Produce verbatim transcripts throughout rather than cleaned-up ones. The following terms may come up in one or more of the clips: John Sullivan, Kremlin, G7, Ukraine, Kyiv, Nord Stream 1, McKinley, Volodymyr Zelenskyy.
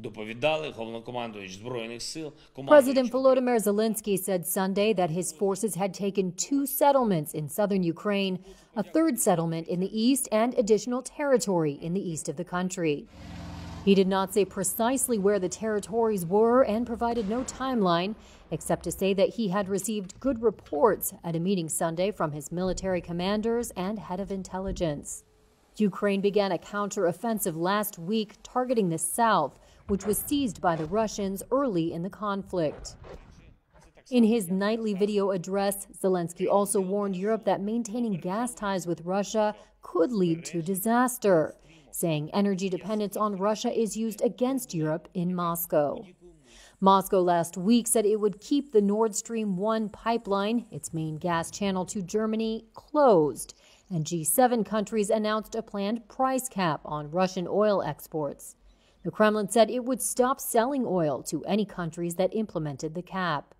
President Volodymyr Zelenskyy said Sunday that his forces had taken two settlements in southern Ukraine, a third settlement in the east, and additional territory in the east of the country. He did not say precisely where the territories were and provided no timeline, except to say that he had received good reports at a meeting Sunday from his military commanders and head of intelligence. Ukraine began a counteroffensive last week targeting the south, which was seized by the Russians early in the conflict. In his nightly video address, Zelenskyy also warned Europe that maintaining gas ties with Russia could lead to disaster, saying energy dependence on Russia is used against Europe in Moscow. Moscow last week said it would keep the Nord Stream one pipeline, its main gas channel to Germany, closed, and G seven countries announced a planned price cap on Russian oil exports. The Kremlin said it would stop selling oil to any countries that implemented the cap.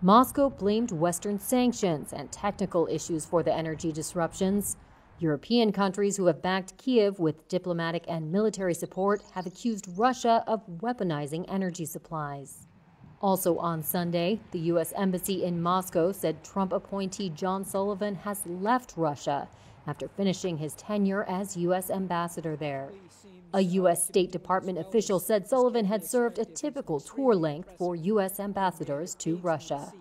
Moscow blamed Western sanctions and technical issues for the energy disruptions. European countries who have backed Kyiv with diplomatic and military support have accused Russia of weaponizing energy supplies. Also on Sunday, the U S Embassy in Moscow said Trump appointee John Sullivan has left Russia after finishing his tenure as U S ambassador there. A U S State Department official said Sullivan had served a typical tour length for U S ambassadors to Russia.